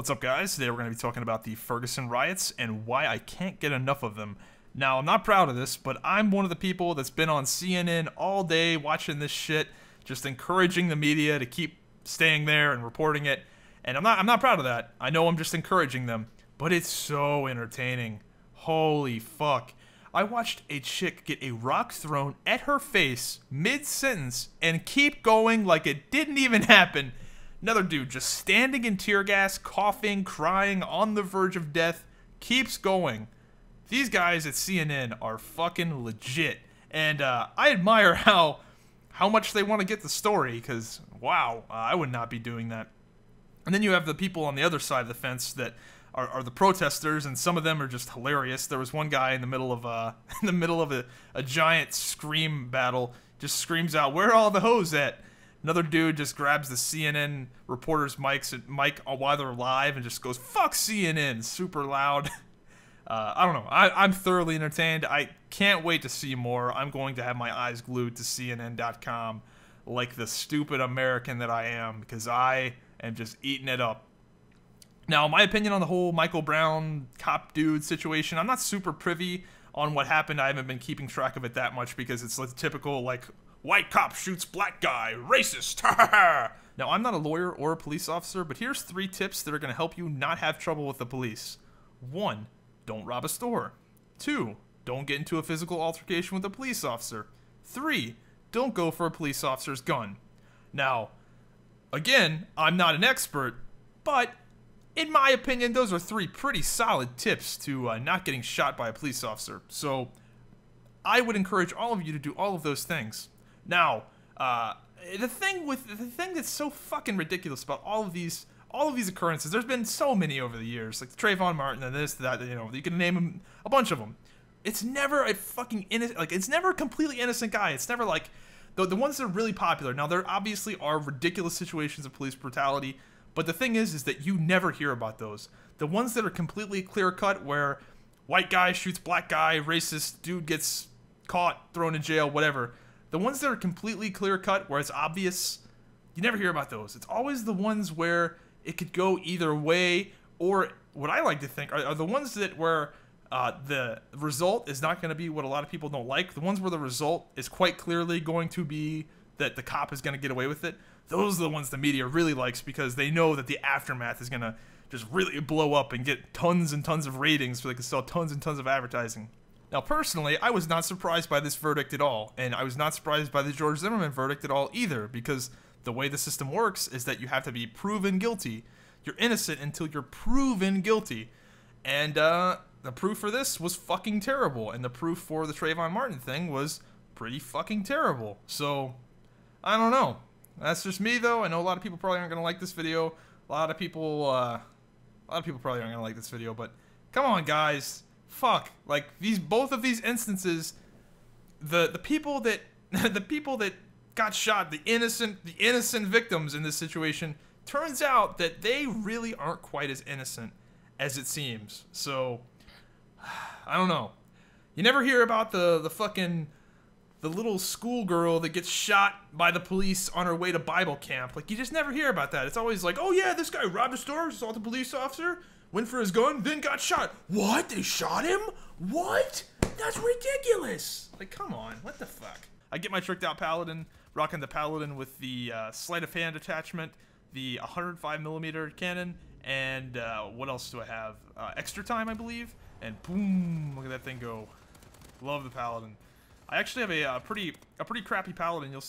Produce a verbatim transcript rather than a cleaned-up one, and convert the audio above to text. What's up, guys? Today we're going to be talking about the Ferguson riots and why I can't get enough of them. Now, I'm not proud of this, but I'm one of the people that's been on C N N all day watching this shit, just encouraging the media to keep staying there and reporting it. And I'm not I'm not proud of that. I know I'm just encouraging them, but it's so entertaining. Holy fuck. I watched a chick get a rock thrown at her face mid-sentence and keep going like it didn't even happen. Another dude just standing in tear gas, coughing, crying, on the verge of death, keeps going. These guys at C N N are fucking legit. And uh, I admire how how much they want to get the story, because, wow, uh, I would not be doing that. And then you have the people on the other side of the fence that are, are the protesters, and some of them are just hilarious. There was one guy in the middle of, uh, in the middle of a, a giant scream battle, just screams out, "Where are all the hoes at?" Another dude just grabs the C N N reporter's mics at mic while they're live and just goes, "Fuck C N N," super loud. Uh, I don't know. I, I'm thoroughly entertained. I can't wait to see more. I'm going to have my eyes glued to C N N dot com like the stupid American that I am, because I am just eating it up. Now, my opinion on the whole Michael Brown cop dude situation, I'm not super privy on what happened. I haven't been keeping track of it that much because it's like typical, like, white cop shoots black guy, racist. Now, I'm not a lawyer or a police officer, but here's three tips that are going to help you not have trouble with the police. One, don't rob a store. Two, don't get into a physical altercation with a police officer. Three, don't go for a police officer's gun. Now, again, I'm not an expert, but in my opinion, those are three pretty solid tips to uh, not getting shot by a police officer. So I would encourage all of you to do all of those things. Now, uh, the thing with the thing that's so fucking ridiculous about all of these, all of these occurrences, there's been so many over the years, like Trayvon Martin and this, that, you know, you can name them, a bunch of them. It's never a fucking innocent, like it's never a completely innocent guy. It's never like the the ones that are really popular. Now, there obviously are ridiculous situations of police brutality, but the thing is, is that you never hear about those. The ones that are completely clear cut, where white guy shoots black guy, racist dude gets caught, thrown in jail, whatever. The ones that are completely clear-cut, where it's obvious, you never hear about those. It's always the ones where it could go either way, or what I like to think are, are the ones that where uh, the result is not going to be what a lot of people don't like. The ones where the result is quite clearly going to be that the cop is going to get away with it. Those are the ones the media really likes, because they know that the aftermath is going to just really blow up and get tons and tons of ratings so they can sell tons and tons of advertising. Now, personally, I was not surprised by this verdict at all, and I was not surprised by the George Zimmerman verdict at all either, because the way the system works is that you have to be proven guilty. You're innocent until you're proven guilty, and uh, the proof for this was fucking terrible, and the proof for the Trayvon Martin thing was pretty fucking terrible. So, I don't know. That's just me, though. I know a lot of people probably aren't going to like this video. A lot of people, uh, a lot of people probably aren't going to like this video, but come on, guys. Fuck, like these both of these instances, the the people that the people that got shot, the innocent the innocent victims in this situation, turns out that they really aren't quite as innocent as it seems. So I don't know. You never hear about the the fucking the little schoolgirl that gets shot by the police on her way to Bible camp. Like, you just never hear about that. It's always like, "Oh yeah, this guy robbed a store, assaulted a police officer, went for his gun, then got shot." What? They shot him? What? That's ridiculous. Like, come on. What the fuck? I get my tricked out Paladin, rocking the Paladin with the uh, sleight of hand attachment, the one oh five millimeter cannon, and uh, what else do I have? Uh, extra time, I believe, and boom, look at that thing go. Love the Paladin. I actually have a, a pretty a pretty crappy Paladin. You'll see.